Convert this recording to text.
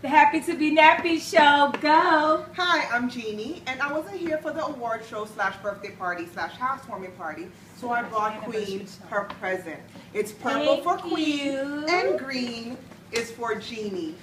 The Happy 2B Nappy Show, go! Hi, I'm Jeannie, and I wasn't here for the award show / birthday party / housewarming party, so I brought Queen her present. It's purple for Queen and green is for Jeannie.